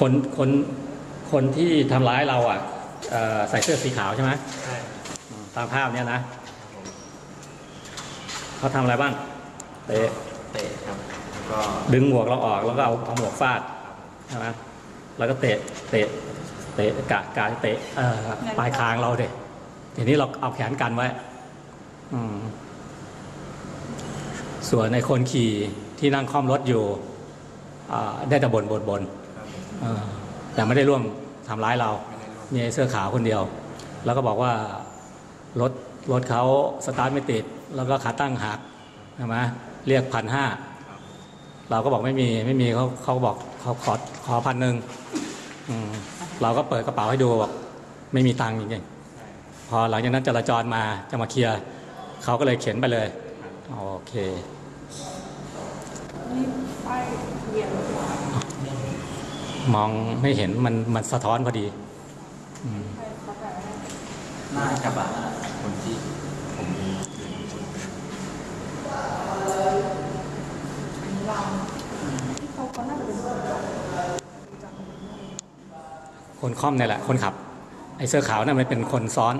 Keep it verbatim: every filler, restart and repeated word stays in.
คนคนคนที่ทำร้ายเราอ่ะใส่เสื้อสีขาวใช่ไหมใช่ตามภาพเนี้ยนะเขาทำอะไรบ้างเตะเตะครับก็ดึงหมวกเราออกแล้วก็เอาเอาหมวกฟาดใช่ไหมแล้วก็เตะเตะเตะกะกะเตะปลายคางเราเด็กทีนี้เราเอาแขนกันไว้ส่วนในคนขี่ที่นั่งคล่อมรถอยู่ได้แต่บ่นบ่นบ่นแต่ไม่ได้ร่วมทำร้ายเรามีเสื้อขาวคนเดียวแล้วก็บอกว่ารถรถเขาสตาร์ทไม่ติดแล้วก็ขาตั้งหักใช่ไหมเรียกพันห้าเราก็บอกไม่มีไม่มีเขาเขาบอกเขาขอขอพันหนึ่งเราก็เปิดกระเป๋าให้ดูบอกไม่มีตังค์จริงๆพอหลังจากนั้นจราจรมาจะมาเคลียร์เขาก็เลยเข็นไปเลยโอเคมองไม่เห็นมันมันสะท้อนพอดีหน้ากระบะคนที่ผมคนคล่อมนี่แหละคนขับไอ้เสื้อขาวนั่นมันเป็นคนซ้อน